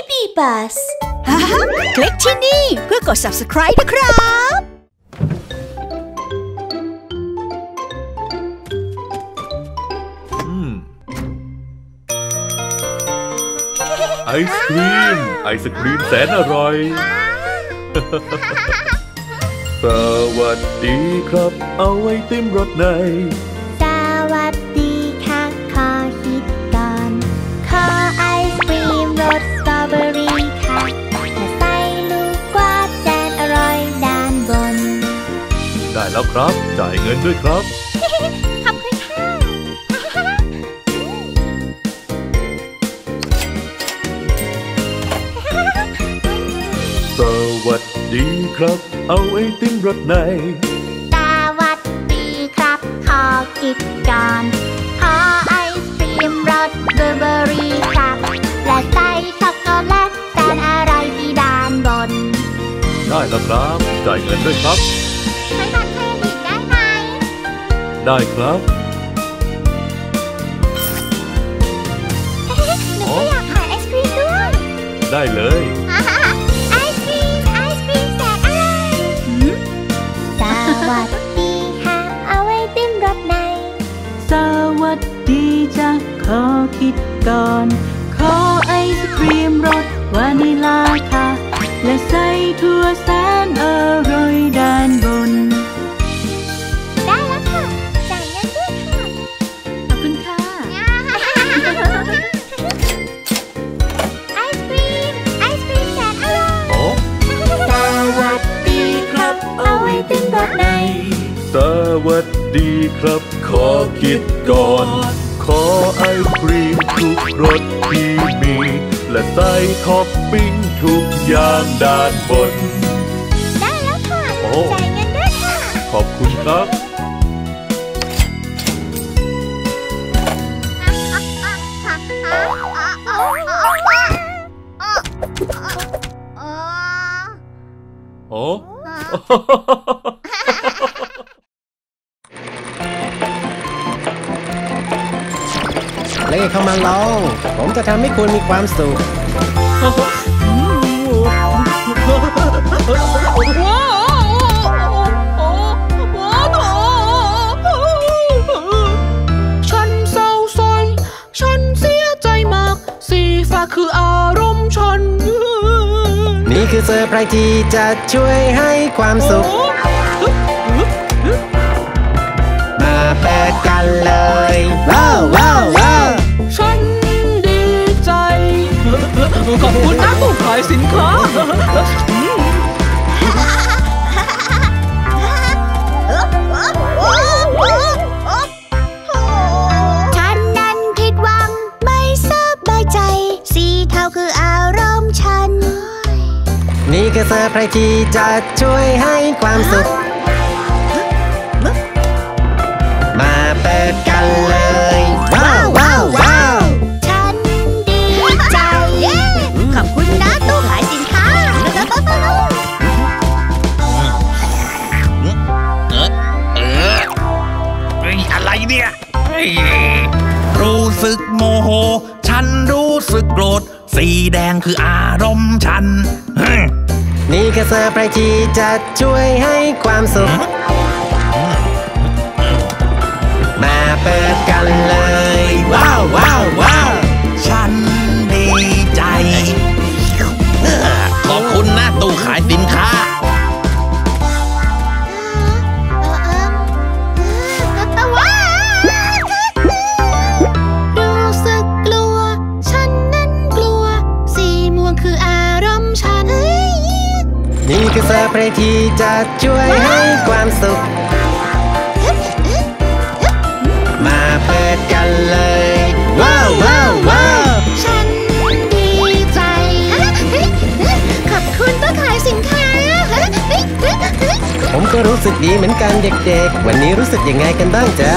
Baby Bus คลิกที่นี่เพื่อกด Subscribe นะครับไอศครีมแสนอร่อยสวัสดีครับเอาไอติมรสในสวัสดีค่ะขอฮิตก่อนขอไอศครีมรสสตรอเบอรี่ค่ะและใส่ลูกกวาดแสนอร่อยด้านบนได้แล้วครับจ่ายเงินด้วยครับสวัสดีครับเอาไอติมรสในสวัสดีครับขอคิดก่อนขอไอศครีมรสบลูเบอร์รี่ครับและใส่ช็อกโกแลตแสนอร่อยที่ด้านบนได้แล้วครับจ่ายเงินด้วยครับใช้บัตรเครดิตได้ไหมได้ครับหนูอยากขายไอศครีมด้วยได้เลยสวัสดีค่ะเอาไอติมรสในสวัสดีจะขอคิดก่อนขอไอศครีมรสวานิลาค่ะและใส่ถั่วแสนอร่อยด้านบนได้แล้วค่ะจ่ายเงินด้วยค่ะขอบคุณค่ะไอศครีมแสนอร่อยสวัสดีครับเอาไอติมรสในสวัสดีครับขอคิดก่อนขอไอศครีมทุกรสที่มีและใส่ท็อปปิ้งทุกอย่างด้านบนได้แล้วค่ะจ่ายเงินด้วยค่ะขอบคุณครับเล่เข้ามาเราผมจะทำให้คุณมีความสุขฉันเศร้าส้อยฉันเสียใจมากสีฟ้าคืออารมณ์ฉันนี่คือเซอร์ไพรส์ที่จะช่วยให้ความสุขมาเปิดกันเลยว้าวว้าวว้าวฉันดีใจขอบคุณนะผู้ขายสินค้าฉันนั้นผิดหวังไม่สบายใจสีเทาคืออารมณ์ฉันนี่คือเซอร์ไพรส์ที่จะช่วยให้ความสุขมาเปิดกันเลยว้าวว้าวว้าวฉันดีใจขอบคุณนะตู้ขายสินค้าอะไรเนี่ยรู้สึกโมโหฉันรู้สึกโกรธสีแดงคืออารมณ์ฉันนี่คือเซอร์ไพรส์ที่จะช่วยให้ความสุขมาเปิดกันเลยว้าวว้าวว้าวฉันดีใจขอบคุณนะตู้ขายสินค้ารู้สึกกลัวฉันนั้นกลัวสีม่วงคืออารมณ์ฉันนี่คือเซอร์ไพรส์ที่จะช่วยให้ความสุขมาเปิดกันเลยว้าวว้าวว้าวฉันดีใจขอบคุณผู้ขายสินค้าผมก็รู้สึกดีเหมือนกันเด็กๆวันนี้รู้สึกยังไงกันบ้างจ๊ะ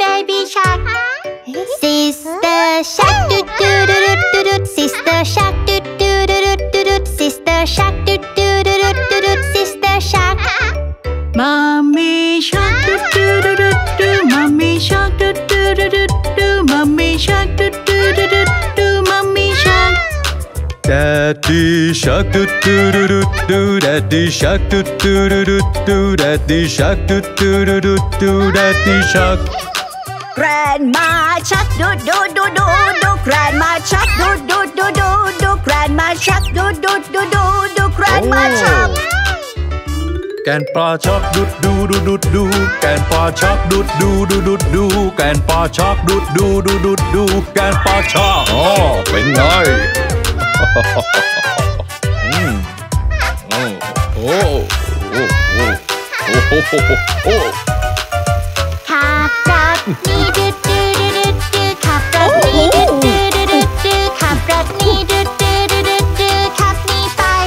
baby shark sister shark do do do do do sister shark do do do do do sister shark do do do do do sister shark mommy shark do do do do do mommy shark do do do do do mommy shark do do do do do mommy shark daddy shark do do do do do daddy shark do do do do do daddy shark do do do do do daddy shark Grandma shark do do do do do Grandma shark do do do do do Grandma shark do do do do do Grandma shark แกนปลาช็อกดุดดูดุดดุดดูแกนปลาช็อกดุดดูดุดดุดดูแกนปลาช็อกดุดดูดุดดุดดูแกนปลาช็อกอ๋อเป็นไงโอ้โอ้โอ้โอ้โอ้โอ้ขับรถนี่ดุดดุดดุดดุขับรถนี่ดุดดุดดุดดุขับรถนี่ดุดดุดดุดดุขับนี่ไป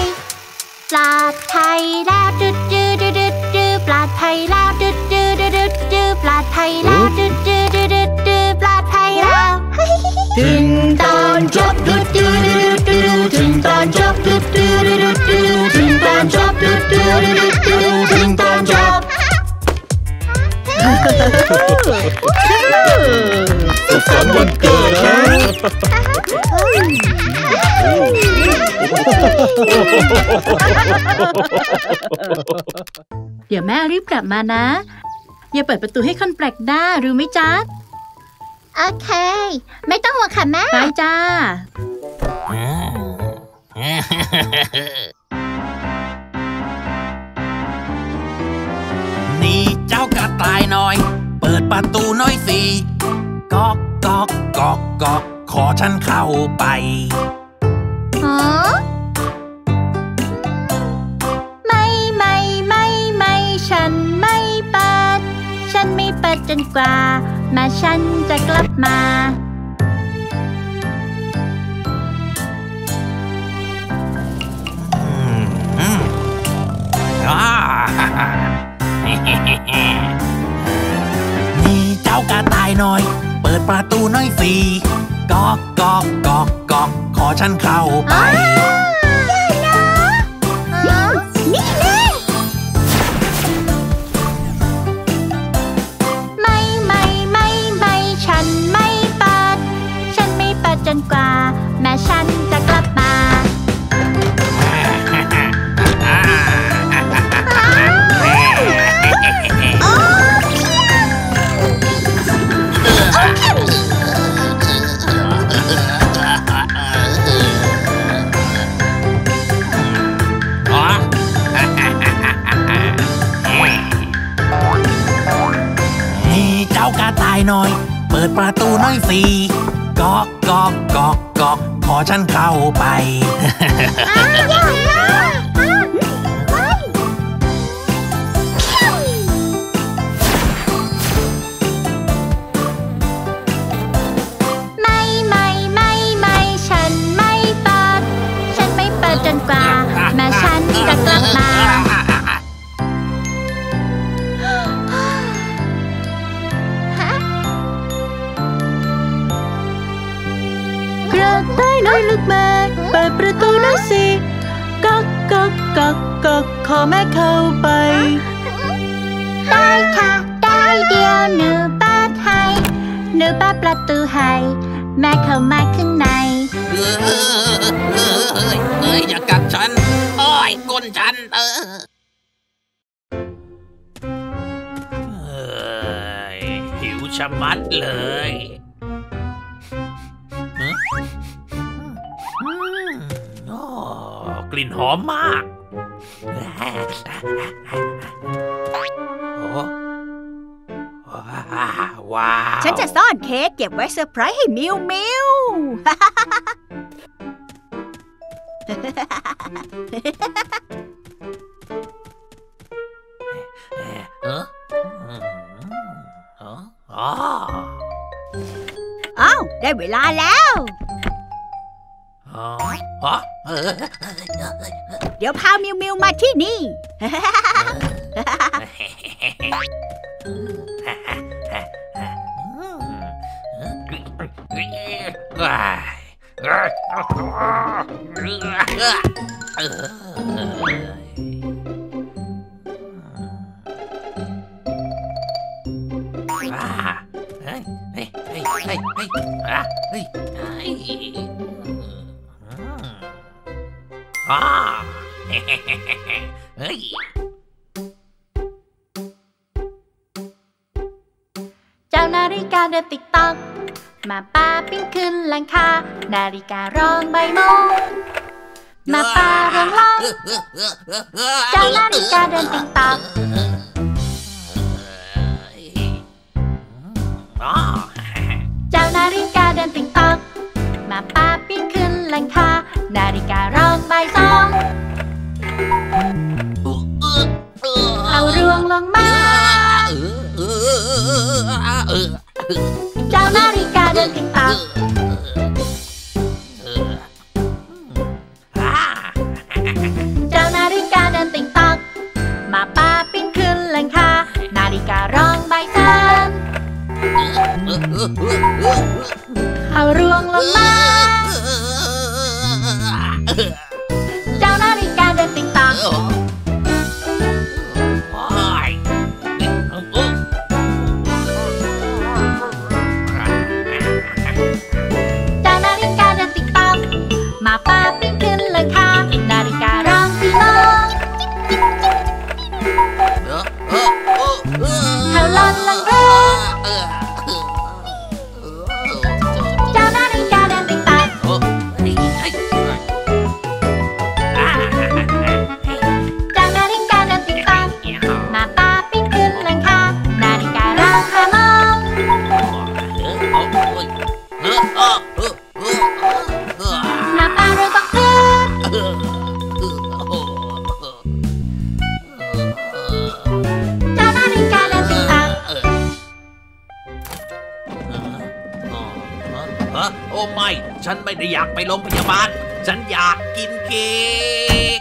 ปลอดภัยแล้วดุดดุดดุดดุปลอดภัยแล้วดุดดุดดุดดุปลอดภัยแล้วดุดดุดดุดดุปลอดภัยแล้วถึงตอนจบดุดดุดดุดถึงตอนจบดุดดุดดุดถึงตอนจบดุดดุดดุดถึงตอนจบสุขสันต์วันเกิดเดี๋ยวแม่รีบกลับมานะอย่าเปิดประตูให้คนแปลกหน้ารู้ไหมจ๊ะโอเคไม่ต้องห่วงค่ะแม่ไปจ้านี่เจ้ากระต่ายน้อยเปิดประตูน้อยสิก๊อกก๊อกก๊อกก๊อกขอฉันเข้าไปไม่ไม่ไม่ไม่ฉันไม่เปิดฉันไม่เปิดจนกว่าแม่ฉันจะกลับมามีเจ้ากระต่ายน้อยเปิดประตูน้อยสิก๊อกก๊อกก๊อกก๊อกขอฉันเข้าไปจนกว่าแม่ฉันจะกลับมานี่เจ้ากระต่ายน้อยเปิดประตูน้อยสิก๊อกก๊อกก๊อกก๊อกขอฉันเข้าไปไม่ไม่ไม่ไม่ฉันไม่เปิดฉันไม่เปิดจนกว่าแม่ฉันจะกลับมาน้อยลึกมากเปิดประตูน้อยสิก๊อกก๊อกก๊อกก๊อกขอแม่เข้าไปได้ค่ะได้เดียวหนูเปิดให้หนูเปิดประตูให้แม่เข้ามาข้างในเอ้ยอย่ากัดฉันโอ้ยก้นฉันหิวชะมัดเลยกลิ่นหอมมากฉันจะซ่อนเค้กเก็บไว้เซอร์ไพรส์ให้มิวมิวอ้าวได้เวลาแล้วเดี๋ยวพามิวมิวมาที่นี่ เจ้านาฬิกาเดินติ๊กต๊อกมาป้าปิ้งขึ้นหลังคานาฬิการ้องใบโมมาป้าร้องร้องเจ้านาฬิกาเดินติ๊กต๊อกเจ้านาฬิกาเดินติ๊กต๊อกมาป้าปิ้งขึ้นหลังคานาฬิการ้องใบสองเอาเรื่องลงมาเจ้านาฬิกาเดินติ๊กต๊อกเจ้านาฬิกาเดินติ๊กต๊อกมาป้าปิ้งขึ้นหลังคานาฬิการ้องใบสามเอาเรื่องลงมาเจ้านาฬิกาเดินติ๊กต๊อกมาป้าปิ้งขึ้นเลยค่ะนาฬิการ้องสิโลเขาลอนลังเรือเจ้านาฬิกาเดินติ๊กต๊อกเจ้านาฬิกาเดินติ๊กต๊อกมาป้าปิ้งขึ้นเลยค่ะนาฬิการ้องค่ะมองโอ้ไม่ฉันไม่ได้อยากไปโรงพยาบาลฉันอยากกินเค้ก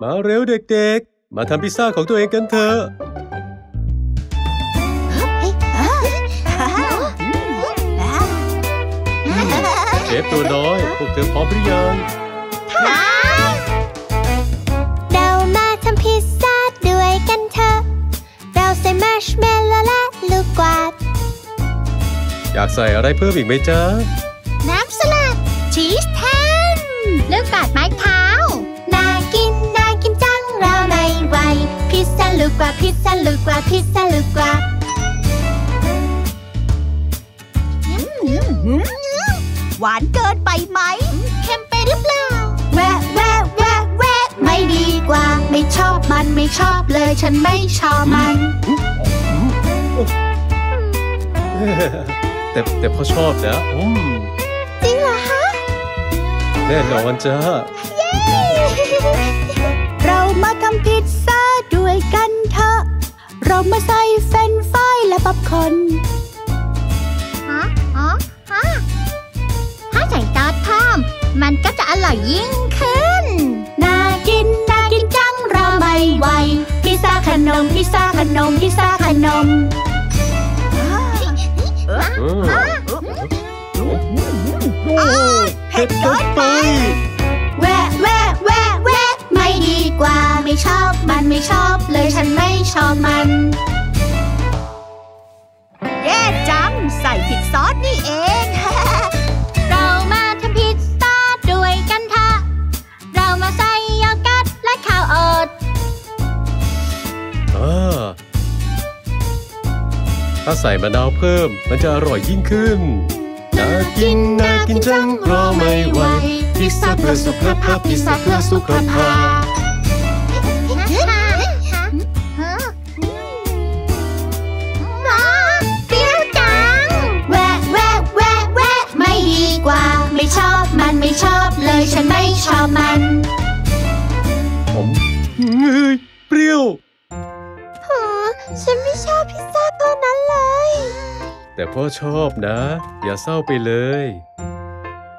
มาเร็วเด็กๆมาทำพิซซ่าของตัวเองกันเถอะเชฟตัวน้อยพวกเธอพร้อมหรือยังเรามาทำพิซซ่าด้วยกันเถอะเราใส่มัชเมลโล่และลูกกวาดอยากใส่อะไรเพิ่มอีกไหมจ๊ะน้ำสลัดชีสแทนลูกกวาดไม้เท้าน่ากินจังเราไม่ไหวพิซซ่าลูกกวาดพิซซ่าลูกกวาดหวานเกินไปไหมเค็มไปหรือเปล่าแวะไม่ดีกว่าไม่ชอบเลยฉันไม่ชอบมันแต่พ่อชอบนะจริงเหรอฮะแน่นอนจ้าเรามาทำพิซซ่าด้วยกันเถอะเรามาใส่เฟรนฟรายและป๊อปคอร์นฮะถ้าใส่ซอสเพิ่มมันก็จะอร่อยยิ่งขึ้นน่ากินจังรอไม่ไหวพิซซ่าขนมเผ็ดเกินไปแวะไม่ดีกว่าไม่ชอบเลยฉันไม่ชอบมันแย่จังใส่ผิดซอสนี่เองเรามาทำพิซซ่าด้วยกันเถอะเรามาใส่โยเกิร์ตและข้าวโอ๊ตถ้าใส่มะนาวเพิ่มมันจะอร่อยยิ่งขึ้นน่ากินจังรอไม่ไหวพิซซ่าเพื่อสุขภาพไม่ชอบเลยฉันไม่ชอบมันผมเปรี้ยวฉันไม่ชอบพิซซ่าตัวนั้นเลยแต่พ่อชอบนะอย่าเศร้าไปเลย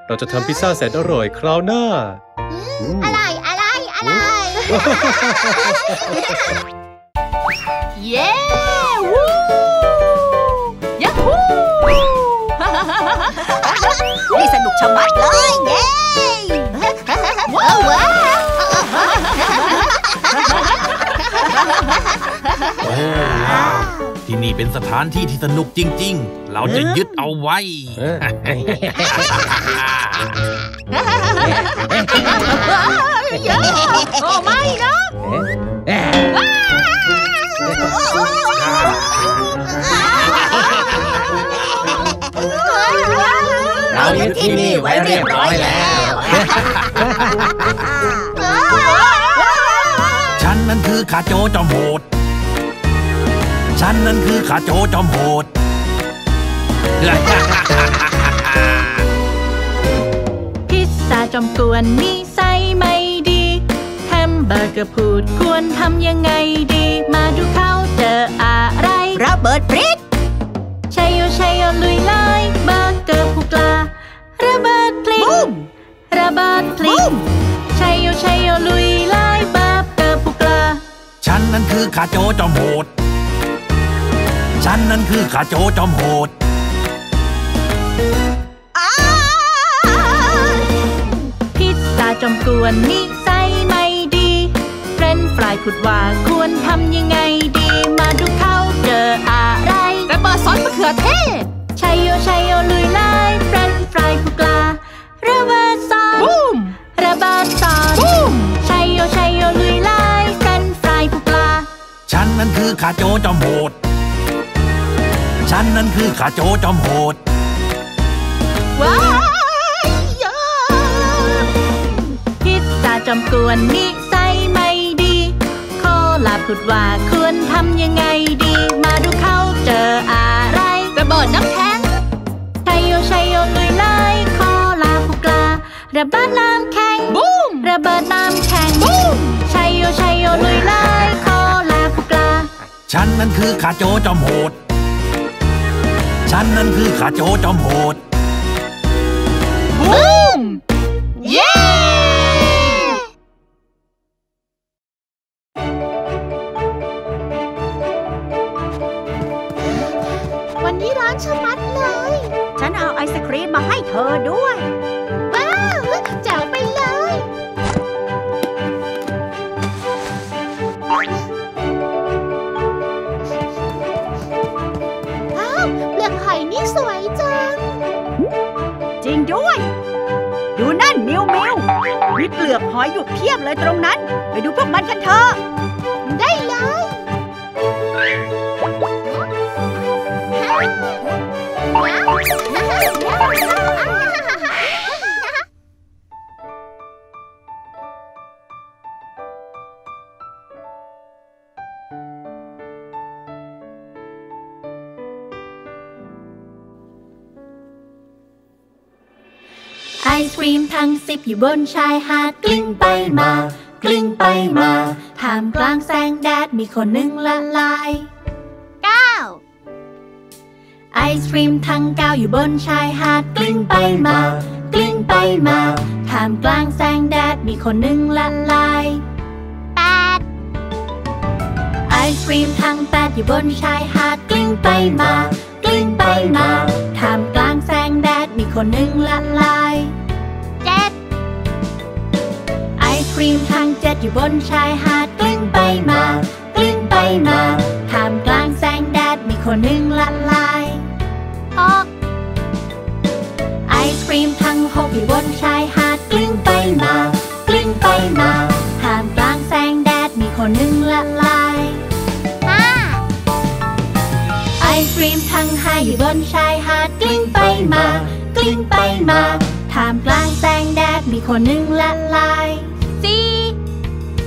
เราจะทำพิซซ่าแสนอร่อยคราวหน้าอะไร เย้วู้ยักฮู้นี่สนุกชะมัดเลยเย้ว้าวที่นี่เป็นสถานที่ที่สนุกจริงๆเราจะยึดเอาไว้โอ้ไม่นะเรายึดที่นี่ไว้เรียบร้อยแล้วฉันนั้นคือขาโจจอมโหดฉันนั้นคือขาโจจอมโหดพิซซ่าจอมกวนนิสัยไม่ดีแฮมเบอร์เกอร์พูดควรทำยังไงดีมาดูเขาเจออะไรระเบิดพริกชัยโยชัยโยลุยเลยเบอร์เกอร์ผู้กล้าระเบิดพริกระเบิดพริกชัยโยชัยโยลุยเลยเบอร์เกอร์ผู้กล้าฉันนั้นคือขาโจจอมโหดฉันนั้นคือขาโจจอมโหดพิซซ่าจอมกวนนิสัยไม่ดีเฟรนฟรายขุดว่าควรทำยังไงดีมาดูเขาเจออะไรระเบิดซอสมะเขือเทศชัยโยชัยโยลุยเลยเฟรนฟรายผู้กล้าระเบิดซอสบูมระเบิดซอสบูมชัยโยชัยโยลุยเลยเฟรนฟรายผู้กล้าฉันนั้นคือขาโจจอมโหดฉันนั้นคือขาโจจอมโหดว้ายพิซซ่าจอมกวนนิสัยไม่ดีโคลาพูดว่าควรทำยังไงดีมาดูเขาเจออะไรระเบิดน้ำแข็งชัยโยชัยโยลุยเลยโคลาพูกล้าระเบิดน้ำแข็งบูมระเบิดน้ำแข็งบูมชัยโยชัยโยลุยเลยโคลาพูกล้าฉันนั้นคือขาโจจอมโหดฉันนั้นคือขาโจจอมโหดบูมเย้วันนี้ร้อนชะมัดเลยฉันเอาไอศครีมมาให้เธอด้วยว้าวแจ๋วไปเลยนี่สวยจังจริงด้วยดูนั่นมิวมิวมีเปลือกหอยอยู่เพียบเลยตรงนั้นไปดูพวกมันกันเถอะได้เลยไอศกรีมทั้งสิบอยู่บนชายหาดกลิ้งไปมากลิ้งไปมาท่ามกลางแสงแดดมีคนหนึ่งละลาย9ไอศกรีมทั้ง9อยู่บนชายหาดกลิ้งไปมากลิ้งไปมาท่ามกลางแสงแดดมีคนหนึ่งละลาย8ไอศกรีมทั้ง8อยู่บนชายหาดกลิ้งไปมากลิ้งไปมาท่ามกลางแสงแดดมีคนหนึ่งละลาย7ไอศกรีมทั้ง7อยู่บนชายหาดกลิ้งไปมากลิ้งไปมาท่ามกลางแสงแดดมีคนหนึ่งละลาย6ไอศกรีมทั้ง6อยู่บนชายหาดกลิ้งไปมากลิ้งไปมาท่ามกลางแสงแดดมีคนหนึ่งละลายไอศกรีมทั้ง5อยู่บนชายหาดกลิ้งไปมากลิ้งไปมาท่ามกลางแสงแดดมีคนหนึ่งละลาย4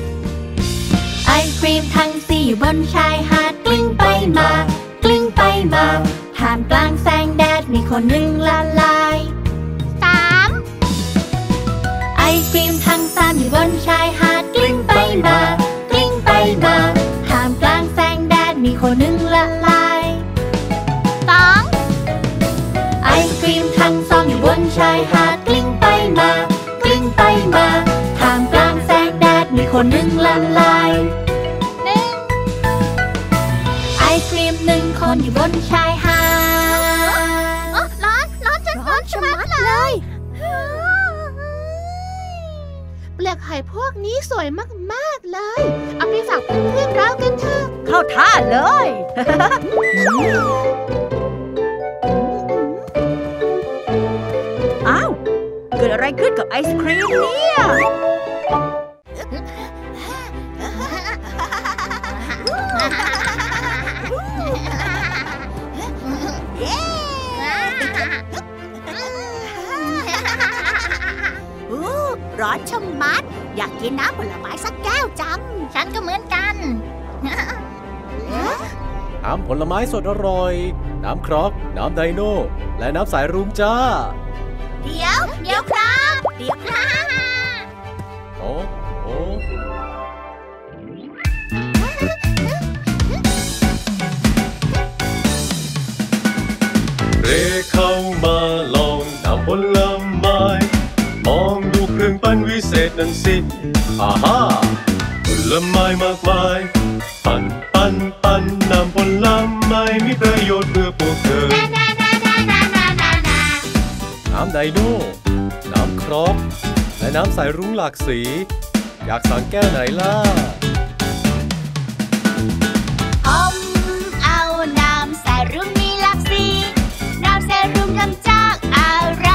ไอศกรีมทั้ง4อยู่บนชายหาดกลิ้งไปมากลิ้งไปมาท่ามกลางแสงแดดมีคนหนึ่งละลาย3ไอศกรีมทั้ง3อยู่บนชายหาดกลิ้งไปมากลิ้งไปมาท่ามกลางแสงแดดมีคนหนึ่งละลายไอศกรีมทั้ง2อยู่บนชายหาดกลิ้งไปมากลิ้งไปมาท่ามกลางแสงแดดมีคนหนึ่งละลาย อนอยู่บนชายหาดร้อนจนชะมัดเลยเปลือกหอยพวกนี้สวยมากๆเลยเอาไปฝากเพื่อนๆเรากันเถอะเข้าท่าเลยอ้าวเกิดอะไรขึ้นกับไอศครีมเนี่ยร้อนชะมัดอยากกินน้ำผลไม้สักแก้วจังฉันก็เหมือนกันน้ำผลไม้สดอร่อยน้ำครอกน้ำไดโน่และน้ำสายรุ้งจ้าเดี๋ยวครับเดี๋ยวครับโอ้เร่เข้ามาลองน้ำผลไม้มองดูเครื่องปั้นวิเศษนั่นสิอาฮ่าผลไม้มากมายปั้นน้ำผลไม้มีประโยชน์เพื่อพวกเธอน้ำไดโน่น้ำครอกและน้ำสายรุ้งหลากสีอยากสั่งแก้วไหนล่ะผมเอาน้ำสายรุ้งมีหลากสีน้ำสายรุ้งทำจากอะไร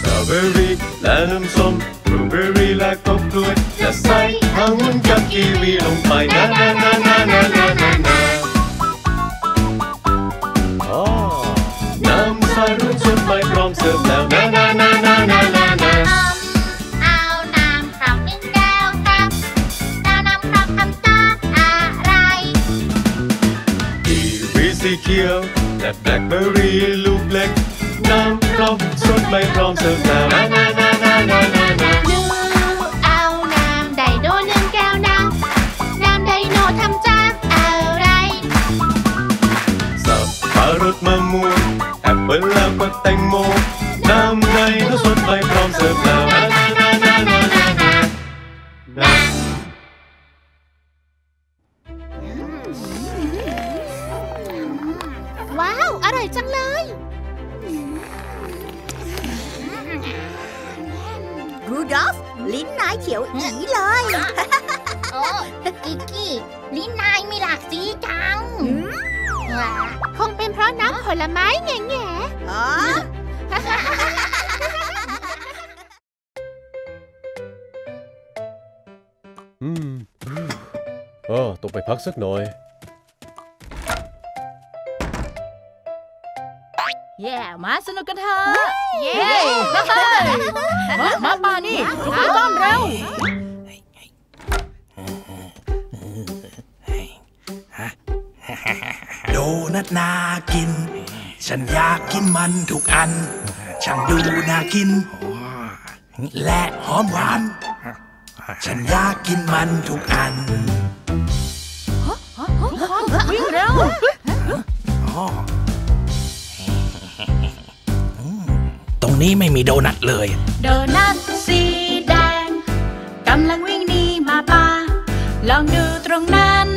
สตรอเบอรี่และน้ำส้มบลูเบอรี่และกบกล้วยจะใส่องุ่นกับกีวีลงไปนะรุ่นชุดใหม่พร้อมเสิร์ฟแล้วนะเอาน้ำครอกหนึ่งแก้วครับน้ำครอกทำจากอะไรกีวีสีเขียวและแบล็คเบอร์รี่ลูกเล็กน้ำครอกชุดใหม่พร้อมเสิร์ฟแล้วนะหนูเอาน้ำไดโน่หนึ่งแก้วนะน้ำไดโน่ทำจากอะไรสับปะรดมะม่วงเวลาก็แตงโมน้ำในน้ำสดไปพร้อมเสิร์ฟแล้วว้าวอร่อยจังเลยรูดอล์ฟลิ้นนายเขียวอีเลยโอ้กิกกี้ลิ้นนายมีหลากสีจังคงเป็นเพราะน้ำผลไม้แง่แง่ต้องไปพักสักหน่อยแย่มาสนุกกันเถอะเย้มาป่านี่ทุกคนต้อนเร็วโดนัทน่ากินฉันอยากกินมันทุกอันช่างดูน่ากินและหอมหวานฉันอยากกินมันทุกอันวิ่งเร็วตรงนี้ไม่มีโดนัทเลยโดนัทสีแดงกำลังวิ่งหนีมาป่าลองดูตรงนั้น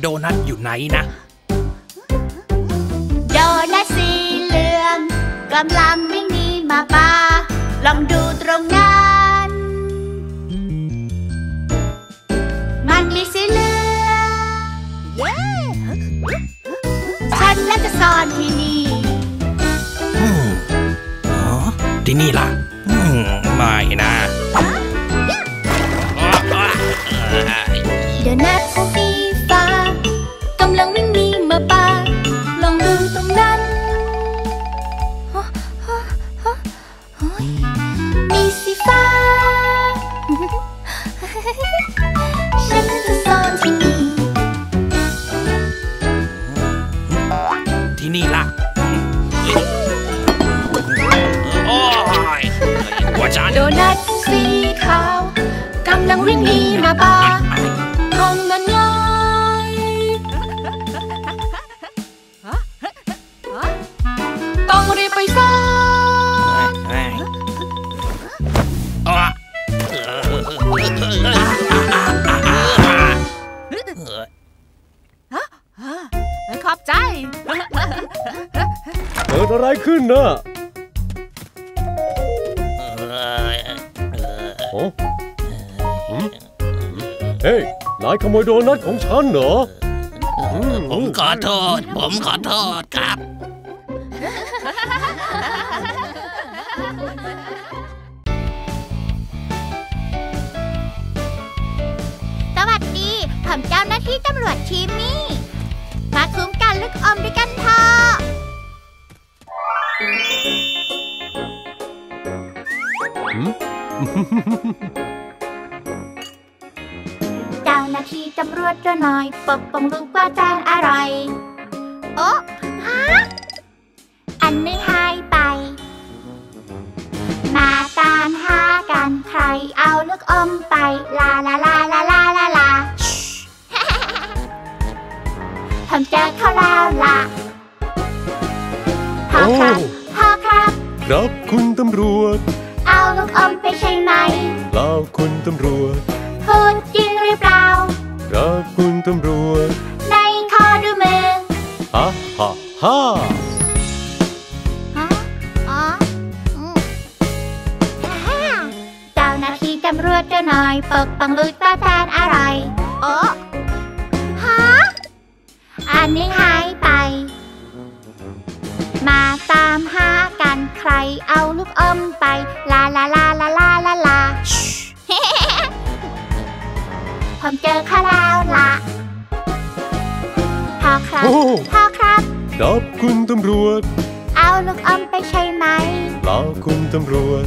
โดนัทอยู่ไหนนะโดนัทสีเหลืองกำลังวิ่งหนีมาป่าลองดูตรงนั้นมันมีสีเหลืองฉันและจะซ่อนที่นี่ที่นี่ล่ะไม่นะโดนัทสีฟ้ากำลังวิ่งหนีมาป่าลองดูตรงนั้นมีสีฟ้าฉันจะซ่อนที่นี่ล่ะโอ้ยว่าจานโดนัทสีขาวกำลังวิ่งหนีมาป่า กิดอะไรขึ้นนะเฮ้ยนายขโมยโดนัทของฉันเหรอผมขอโทษครับสวัสดีผมเจ้าหน้าที่ตำรวจชิมมี่มาคุ้มกันลึกอมด้วยกันเถอะเจ้าหน้าที่ตำรวจจะหน่อยปกป้องลูกว่าจานอร่อยโอ๊ะฮะอันนึงหายไปมาตามหากันใครเอาลูกอมไปลาลาลาลาลาลาลาผมเจอเขาแล้วล่ะพ่อครับครับคุณตำรวจเอาลูกอมไปใช่ไหมเปล่าคุณตำรวจพูดจริงหรือเปล่าครับคุณตำรวจในคอดูมือฮ่าฮ่าฮ่าเจ้าหน้าที่ตำรวจจะหน่อยปกป้องลูกว่าจานอร่อยโอ๊ะฮะอันนี้หายไปมาตามหากันใครเอาลูกอมไปลาลาลาลาลาลาลาผมเจอเขาแล้วล่ะพ่อครับครับคุณตำรวจเอาลูกอมไปใช่ไหมเปล่าคุณตำรวจ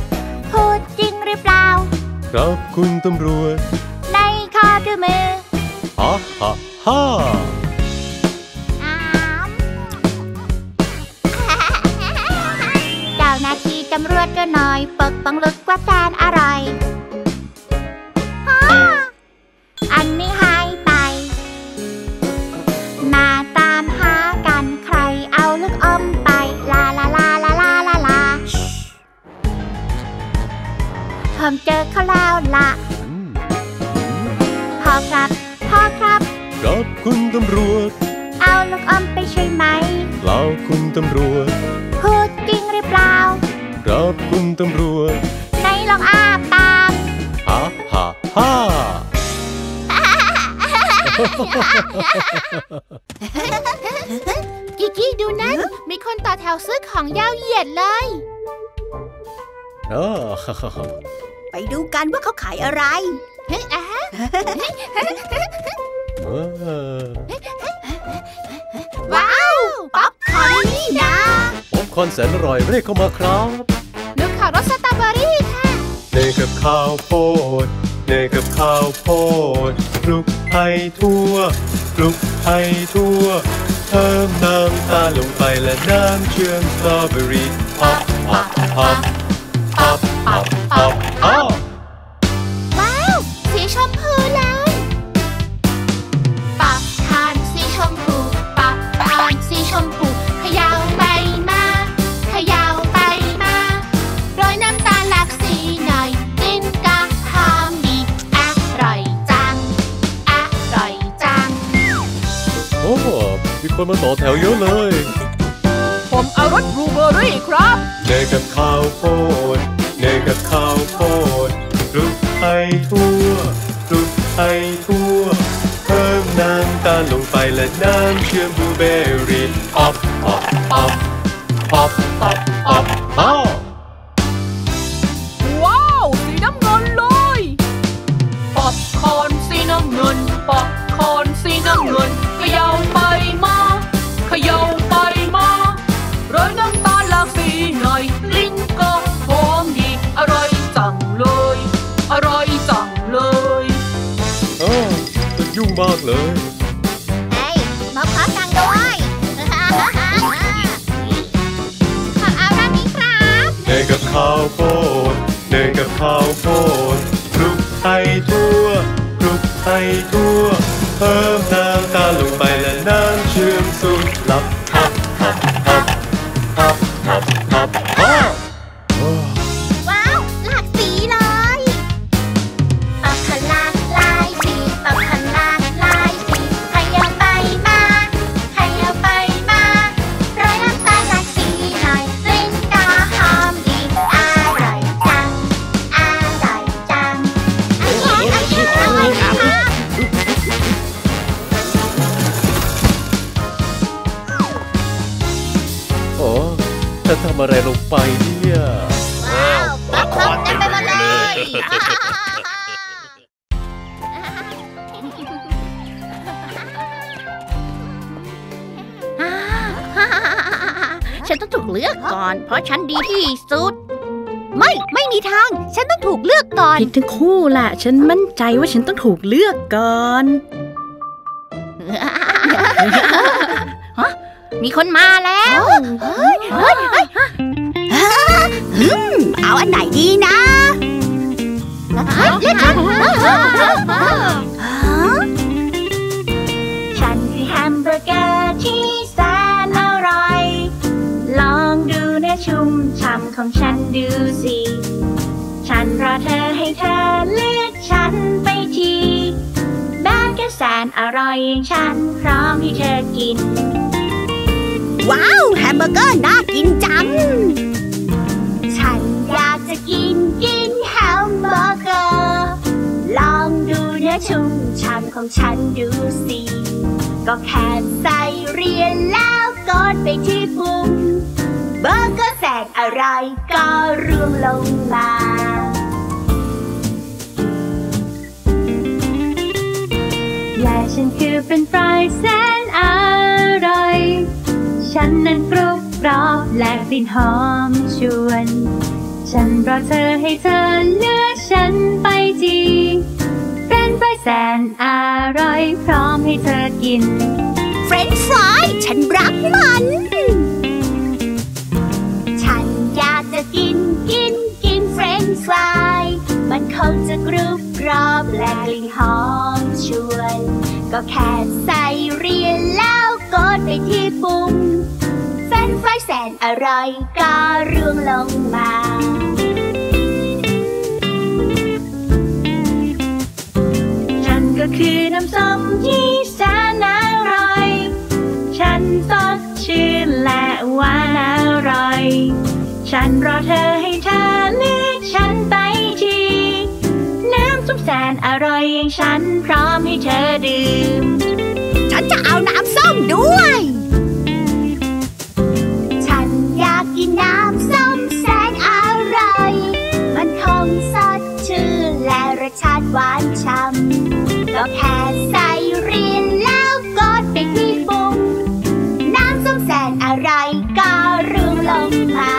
พูดจริงหรือเปล่าครับคุณตำรวจในข้อด้วยมือฮ่าฮ่าฮ่าตำรวจก็หน่อยปกป้องลูกว่าจานอร่อยอันนี้หายไปมาตามหากันใครเอาลูกอมไปลาลาลาลาลาลาลาผมเจอเขาแล้วล่ะพ่อครับครับคุณตำรวจเอาลูกอมไปใช่ไหมเปล่าคุณตำรวจพูดจริงหรือเปล่าครับคุณตำรวจในลองอ้าปากฮ่าฮ่าฮ่ากิกกี้ดูนั้นมีคนต่อแถวซื้อของยาวเหยียดเลยไปดูกันว่าเขาขายอะไรว้าวป๊อปคอร์นนี่นะป๊อปคอร์นแสนอร่อยเรียกเข้ามาครับรสสตรอเบอรี่ค่ะเนยกับข้าวโพดคลุกให้ทั่วเพิ่มน้ำตาลลงไปและน้ำเชื่อมสตรอเบอรี่ป๊อปว้าวสีชมพูเลยป๊อปคอร์นสีชมพูเขย่าไปมามีคนมาต่อแถวเยอะเลยผมเอารสบลูเบอร์รี่ครับเนยกับข้าวโพดคลุกให้ทั่วเพิ่มน้ำตาลลงไปและน้ำเชื่อมบลูเบอร์รี่อ๊อบว้าวสีน้ำเงินเลยป๊อปคอร์นสีน้ำเงินเขย่าไปมาโรยน้ำตาลหลากสีหน่อยลิ้นก็หอมดีอร่อยจังเลยจะยุ่งมากเลยเฮ้ยมาขอตังค์ด้วยขอเอาร้านนี้ครับเนยกับข้าวโพดคลุกให้ทั่วเพิ่มน้ำตาลลงไปและน้ำเชื่อมสุดลับว้าวหลากสีเลยปอกขลาดลายสีขยับไปมาโรยน้ำตาลหลากสีหน่อย ฉันทำอะไรลงไปเนี่ยว้าวป๊อปคอร์นเต็มไปหมดเลยฉันต้องถูกเลือกก่อนเพราะฉันดีที่สุดไม่มีทางฉันต้องถูกเลือกก่อนผิดทั้งคู่แหละฉันมั่นใจว่าฉันต้องถูกเลือกก่อนมีคนมาแล้วเอาอันไหนดีนะฉันคือแฮมเบอร์เกอร์ที่แสนอร่อยลองดูนะชุ่มฉ่ำของฉันดูสิฉันรอเธอให้เธอเลือกฉันไปทีแบกเกอร์แสนอร่อยอย่างฉันพร้อมให้เธอกินว้าวแฮมเบอร์เกอร์น่ากินจังฉันอยากจะกินแฮมเบอร์เกอร์ลองดูเนื้อชุ่มฉ่ำของฉันดูสิก็แค่ใส่เรียนแล้วกดไปที่ปุ่มเบอร์เกอร์แสนอร่อยก็รวมลงมาและฉันคือเป็นฟรายแสนอร่อยฉันนั้นกรุบกรอบและกลิ่นหอมชวนฉันรอเธอให้เธอเลือกฉันไปทีเป็นฟรายแสนอร่อยพร้อมให้เธอกินเฟรนช์ฟรายฉันรักมันฉันอยากจะกินเฟรนช์ฟรายมันคงจะกรุบกรอบและกลิ่นหอมชวนก็แค่ใส่เรียนแล้วกดไปที่ปุ่มเฟรนช์ฟรายแสนอร่อยก็ร่วงลงมาฉันก็คือน้ำส้มที่แสนอร่อยฉันสดชื่นและหวานอร่อยฉันรอเธอให้เธอเลือกฉันไปทีน้ำส้มแสนอร่อยอย่างฉันพร้อมให้เธอดื่มฉันจะเอาน้ำส้มด้วยฉันอยากกินน้ำส้มแสนอร่อยมันคงสดชื่นและรสชาติหวานช่ำก็แค่ใส่เรียนแล้วกดไปที่ปุ่มน้ำส้มแสนอร่อยก็ร่วงลงมา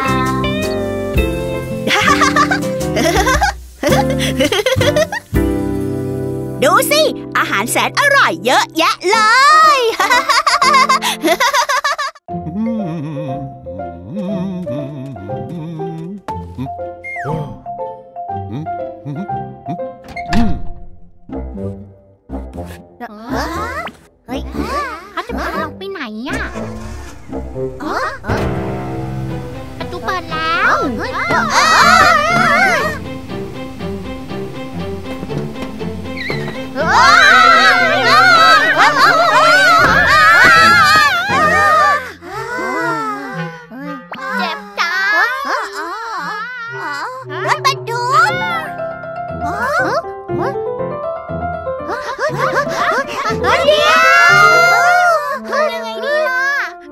ดูสิอาหารแสนอร่อยเยอะแยะเลยเฮ้ยเขาจะพาเราไปไหนอ่ะประตูเปิดแล้วเจ็บจังรถบรรทุกเดี๋ยวยังไงดีล่ะ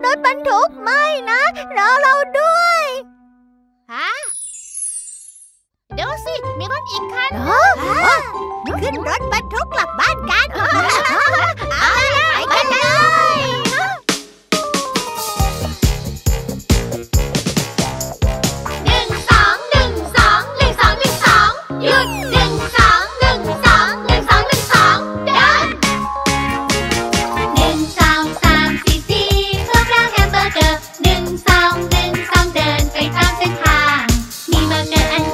รถบรรทุกไม่นะรอเราด้วยฮะเดี๋ยวสิมีรถอีกคันขึ้นรถบรรทุกกลับบ้านกันไปกันเลย1 2 1 2 1 2 1 2หยุด1 2 1 2 1 2 1 2เดิน1 2 3 4 4พวกเราแฮมเบอร์เกอร์1 2 1 2เดินไปตามเส้นทางมีเบอร์เกอร์อัน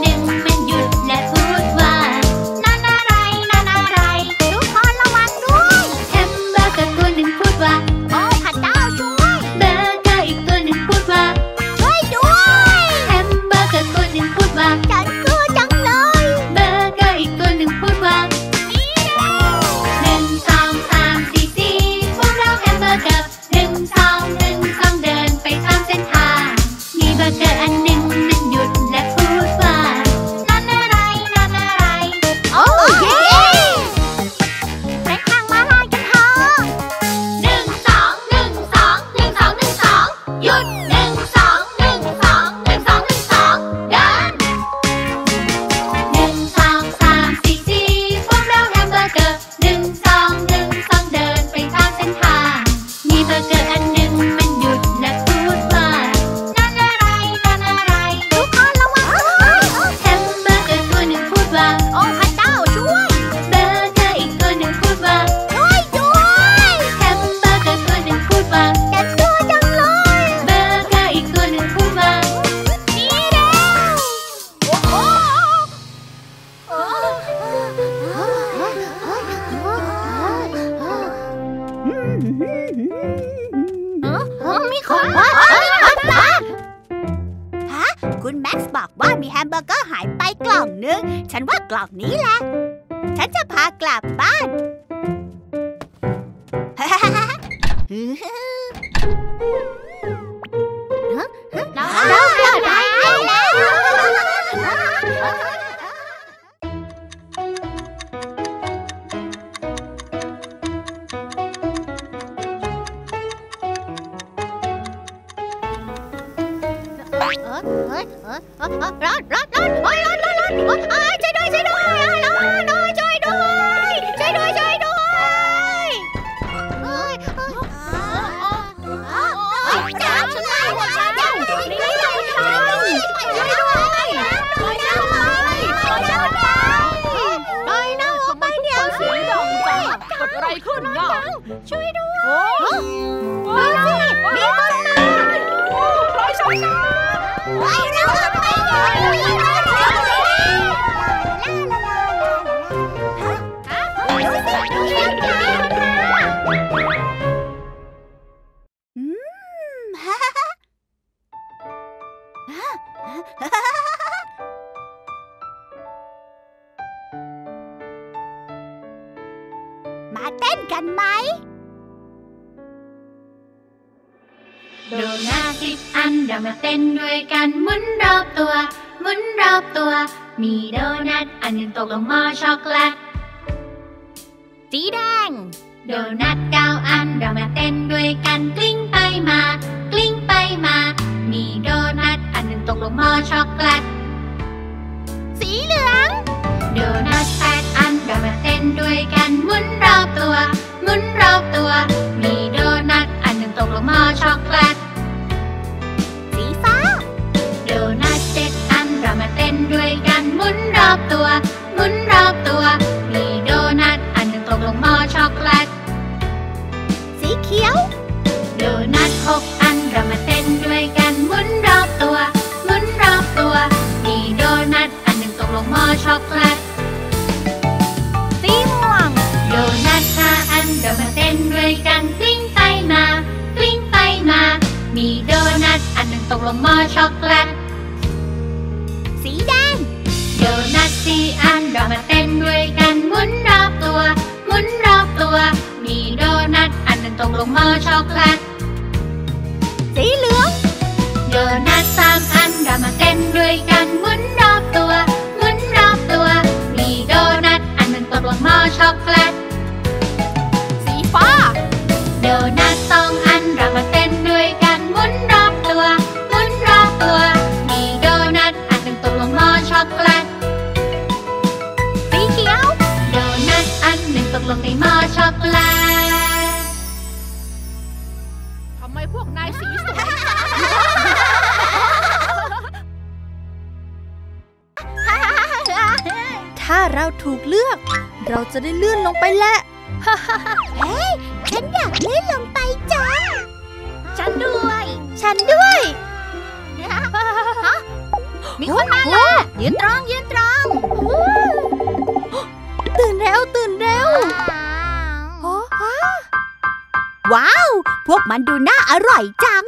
หนึ่งมันหยุดและพูดว่าหยุด1 2 1 2 มเบอร์เกอร์หายไปกล่องนึงฉันว่ากล่องนี้แหละฉันจะพากลับบ้านเราได้แล้วร้อนช่วยด้วยมีคนมาร้อยชนไปแล้วไปมาเต้นกันไหมโดนาสิบอันเรามาเต้นด้วยกันหมุนรอบตัวหมุนรอบตัวมีโดนัทอันนึงตกลงหม้อช็อกโกแลตสีแดงโดนัท9อันเรามาเต้นด้วยกันกลิ้งไปมากลิ้งไปมามีโดนัทอันนึงตกลงหม้อช็อกโกแลตสีเหลืองโดนัท8อันเรามาเต้นด้วยกันหมุนรอบตัวหมุนรอบตัวมีโดนัทอันนึงตกลงหม้อช็อกโกแลตสีฟ้าโดนัท7อันเรามาเต้นด้วยกันหมุนรอบตัวหมุนรอบตัวมีโดนัทอันนึงตกลงหม้อช็อกโกแลตสีเขียวโดนัท6อันเรามาเต้นด้วยกันหมุนรอบตัวหมุนรอบตัวมีโดนัทอันนึงตกลงหม้อช็อกโกแลตเรามาเต้นด้วยกันกลิ้งไปมากลิ้งไปมามีโดนัทอันหนึ่งตกลงหม้อช็อกโกแลตสีแดงโดนัทสีอันเรามาเต้นด้วยกันหมุนรอบตัวหมุนรอบตัวมีโดนัทอันหนึ่งตกลงหม้อช็อกโกแลตสีเหลืองโดนัท3อันเรามาเต้นด้วยกันหมุนรอบตัวหมุนรอบตัวมีโดนัทอันหนึ่งตกลงหม้อช็อกโกแลตโดนัท2อันเรามาเต้นด้วยกันหมุนรอบตัวหมุนรอบตัวมีโดนัทอันหนึ่งตกลงหม้อช็อกโกแลตสีเขียวโดนัทอันหนึ่งตกลงในหม้อช็อกโกแลตทำไมพวกนายสีสวยถ้าเราถูกเลือกเราจะได้เลื่อนลงไปแหละเฮ้ยฉันอยากเลื่อนลงไปจ้าฉันด้วยฉันด้วยมีคนมาแล้วยืนตรงยืนตรงตื่นเร็วตื่นเร็วว้าวพวกมันดูน่าอร่อยจัง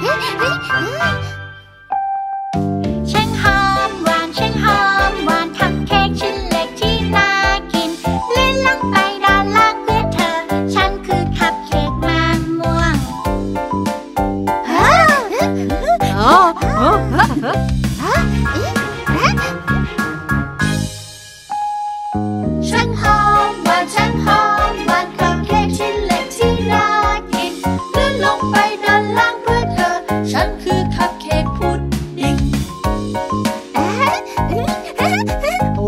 เช่งหอมหวานเช่งหอมหวานคัพเค้กชิ้นเล็กที่น่าไปด้านล่างเพื่อเธอฉันคือคัพเค้กมันม่วงช่างหอมหวานช่างหอมหวานคัพเค้กชิ้นเล็กที่น่ากินเลื่อนลงไปด้านล่างเพื่อเธอฉันคือคัพเค้กพุดดิ้งโอ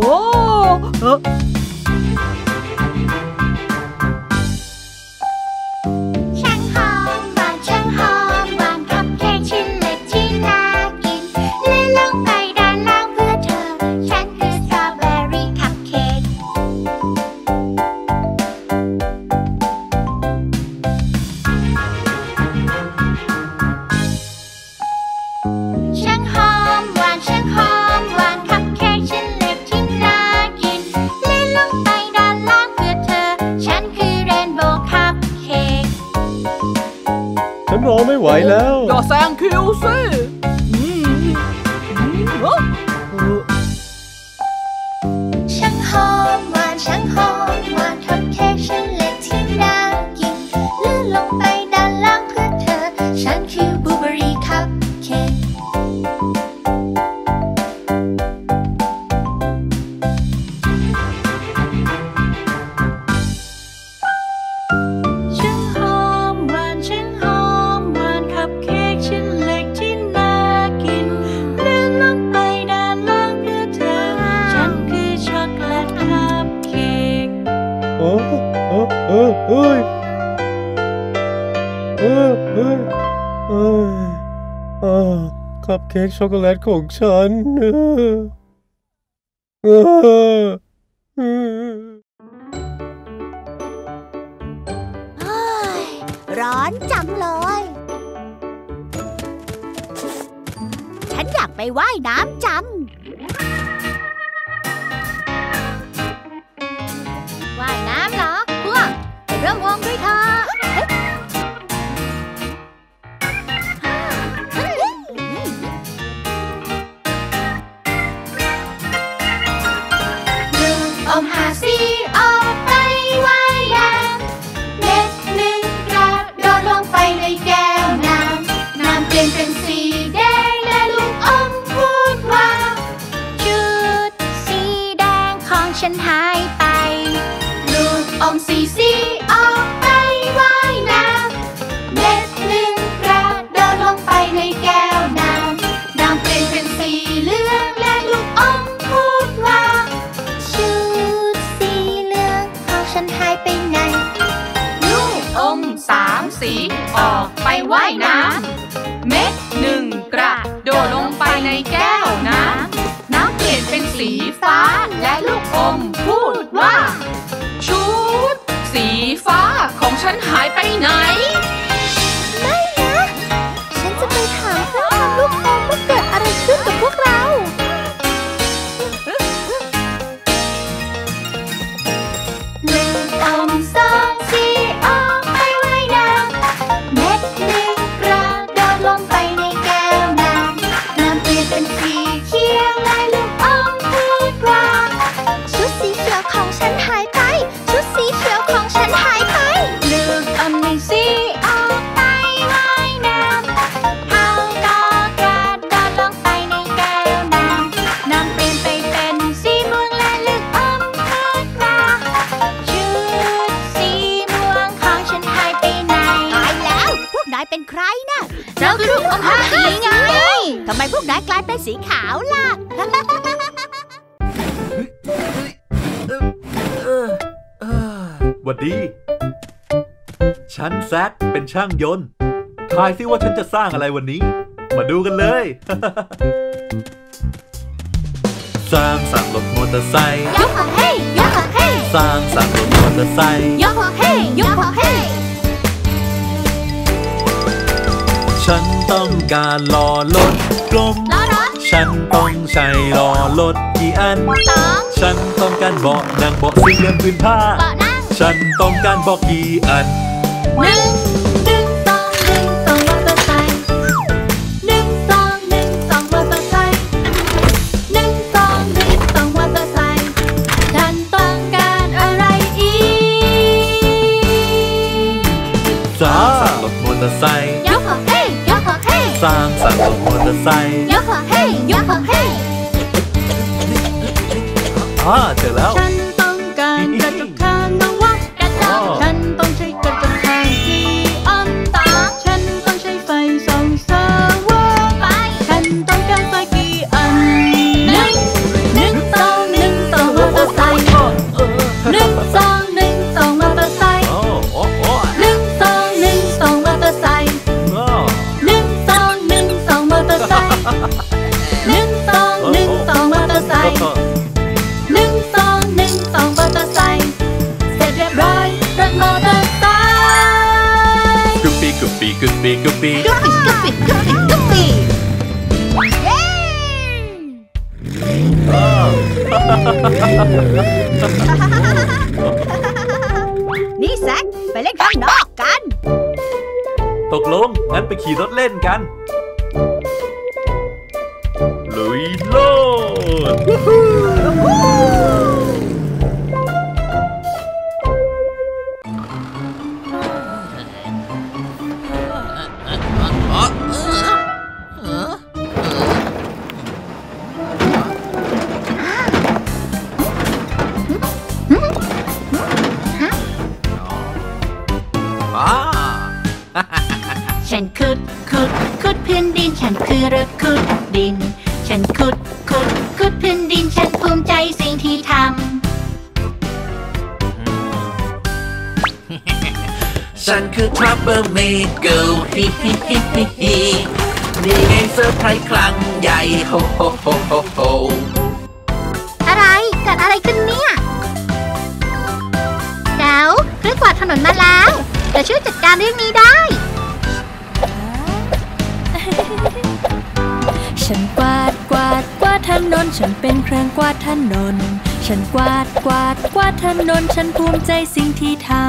้รอไม่ไหวแล้วอย่าแซงคิวสิ คัพเค้กช็อกโกแลตของฉันร้อนจังเลยฉันอยากไปว่ายน้ำจังว่ายน้ำเหรอพวกเริ่มวงด้วยเธอดึงอมหาซีออกไปว่ายน้ำเม็ดหนึ่งกระโดดลงไปในแก้วน้ำน้ำเปลี่ยนเป็นสีแดงและลูกอมพูดว่าชุดสีแดงของฉันหายไปอมสีสีออกไปว่ายน้ำเม็ดหนึ่งกระโดดลงไปในแก้วน้ำน้ำเปลี่ยนเป็นสีเหลืองและลูกอมพูดว่าชุดสีเหลืองของฉันหายไปไหนลูกอมสามสีออกไปว่ายน้ำเม็ดหนึ่งกระโดดลงไปในแก้วน้ำน้ำเปลี่ยนเป็นสีฟ้าและลูกอมพูดว่าชุดสีฟ้าของฉันหายไปไหนไม่นะฉันจะไปถามพวกลูกอมว่าเกิดอะไรขึ้นกับพวกเราหนึ่งอมสองสีออกไปว่ายน้ำเม็ดหนึ่งกระโดดลงไปในแก้วน้ำน้ำเปลี่ยนเป็นสีเขียวและลูกอมพูดว่าชุดสีเขียวของฉันหายไปสีเขียวของฉันหายไปลืมเอาในสีออกไปว่ายน้ำเท้าก็กระโดดลงไปในแก้วน้ำน้ำเปลี่ยนไปเป็นสีม่วงและลืมอมขึ้นมาชุดสีม่วงของฉันหายไปไหนหายแล้วพวกนายเป็นใครนะเราคือลูกอมทั้งสีไงทำไมพวกนายกลายเป็นสีขาวล่ะสวัสดีฉันแซคเป็นช่างยนต์ทายซิว่าฉันจะสร้างอะไรวันนี้มาดูกันเลย สร้างรถมอเตอร์ไซค์ยกหัวเฮ้ยกหัวเฮ้สร้างรถมอเตอร์ไซค์ยกหัวเฮ้ยกหัวเฮ้ฉันต้องการล้อรถกลมล้อรถฉันต้องใช้ล้อรถกี่อันฉันต้องการเบาะนั่งเบาะสีเหลืองพื้นผ้าฉันต้องการบอกกี่อันหนึ่ง1 2 1 2มอเตอร์ไซค์1 2 1 2มอเตอร์ไซค์1 2 1 2มอเตอร์ไซค์ฉันต้องการอะไรอีกสร้างรถมอเตอร์ไซค์ยกหัวเฮ้ยกหัวเฮ้สร้างรถมอเตอร์ไซค์ยกหัวเฮ้ยกหัวเฮ้เจอแล้วฉันต้องการกระจกทางมองฉันต้องใช้กระจกทางสีอ้อมตาฉันต้องใช้ไฟส่องสว่างฉันต้องการไฟกี่อัน1 2 1 2มอเตอร์ไซค์1 2 1 2มอเตอร์ไซค์1 2 1 2มอเตอร์ไซค์1 2 1 2มอเตอร์ไซค์1 2 1 2มอเตอร์ไซค์1 2 1 2มอเตอร์ไซค์มอเตอร์ไซค์กุ๊ปปี้เย้นี่แซคไปเล่นข้างนอกกันตกลงงั้นไปขี่รถเล่นกันลุยโลดฉันขุดพื้นดินฉันคือรถขุดดินฉันขุดพื้นดินฉันภูมิใจสิ่งที่ทำ ฉันคือทรับเบิ้ลเมคเกอร์ฮินี่ไงเซอร์ไพรส์ครั้งใหญ่โฮโฮโฮโฮโฮอะไรเกิดอะไรขึ้นเนี่ยเดี๋ยวเครื่องกวาดถนนมาแล้วเดี๋ยวช่วยจัดการเรื่องนี้ได้ฉันกวาดถนนฉันเป็นเครื่องกวาดถนนฉันกวาดถนนฉันภูมิใจสิ่งที่ทำ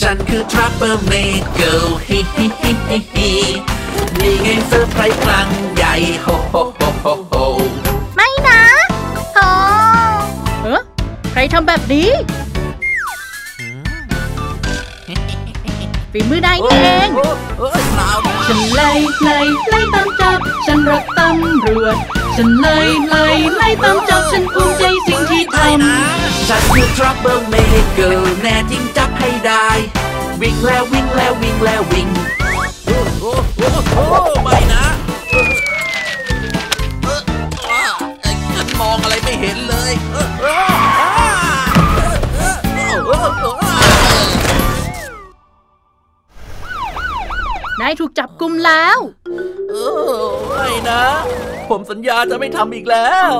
ฉันคือทรับเบิ้ลเมคเกอร์ฮินี่ไงเซอร์ไพรส์ครั้งใหญ่โฮโฮโฮโฮโฮไม่นะโฮใครทำแบบนี้ฝีมือนายเองฉันไล่ตามจับฉันรักตำรวจฉันไล่ตามจับฉันภูมิใจสิ่งที่ทำฉันคือทรับเบิ้ลเมคเกอร์แน่จริงจับให้ได้วิ่งแล้วโอ้ไม่นะฉันมองอะไรไม่เห็นเลยนายถูกจับกุมแล้วไม่นะผมสัญญาจะไม่ทำอีกแล้ว